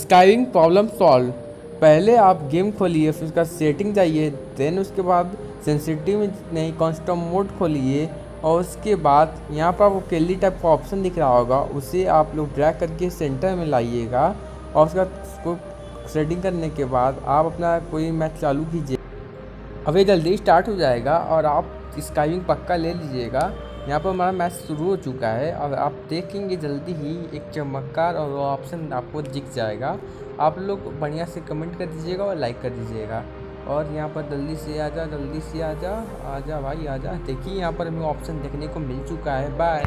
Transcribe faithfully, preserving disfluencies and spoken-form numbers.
स्काईविंग problem solve. पहले आप game खोलिए, फिर उसका सेटिंग जाइए, देन उसके बाद सेंसिटिव नहीं कॉन्स्टम मोड खोलिए और उसके बाद यहाँ पर आपको केली टाइप का ऑप्शन दिख रहा होगा, उसे आप लोग ड्रैग करके सेंटर में लाइएगा और उसका उसको सेटिंग करने के बाद आप अपना कोई मैच चालू कीजिए। अब ये जल्दी स्टार्ट हो जाएगा और आप स्काईविंग पक्का ले लीजिएगा। यहाँ पर हमारा मैच शुरू हो चुका है और आप देखेंगे जल्दी ही एक चमत्कार और वो ऑप्शन आपको दिख जाएगा। आप लोग बढ़िया से कमेंट कर दीजिएगा और लाइक कर दीजिएगा। और यहाँ पर जल्दी से आजा, जल्दी से आजा, आजा भाई आजा। देखिए यहाँ पर हमें ऑप्शन देखने को मिल चुका है। बाय।